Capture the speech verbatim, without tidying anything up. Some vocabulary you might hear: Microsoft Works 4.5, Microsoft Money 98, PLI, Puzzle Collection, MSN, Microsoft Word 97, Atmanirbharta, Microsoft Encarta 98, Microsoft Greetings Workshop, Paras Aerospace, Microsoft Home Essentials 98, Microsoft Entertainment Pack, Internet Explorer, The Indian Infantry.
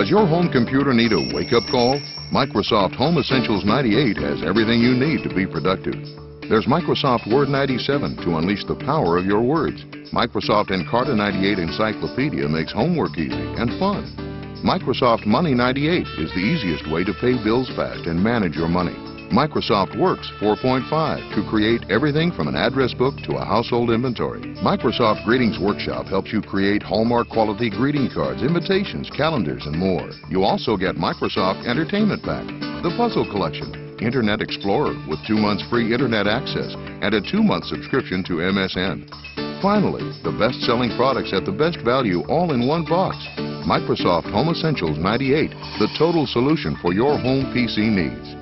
Does your home computer need a wake-up call? Microsoft Home Essentials ninety-eight has everything you need to be productive. There's Microsoft Word ninety-seven to unleash the power of your words. Microsoft Encarta ninety-eight Encyclopedia makes homework easy and fun. Microsoft Money ninety-eight is the easiest way to pay bills fast and manage your money. Microsoft Works four point five to create everything from an address book to a household inventory. Microsoft Greetings Workshop helps you create Hallmark quality greeting cards, invitations, calendars, and more. You also get Microsoft Entertainment Pack, the Puzzle Collection, Internet Explorer with two months free internet access, and a two-month subscription to M S N. Finally, the best-selling products at the best value all in one box. Microsoft Home Essentials ninety-eight, the total solution for your home P C needs.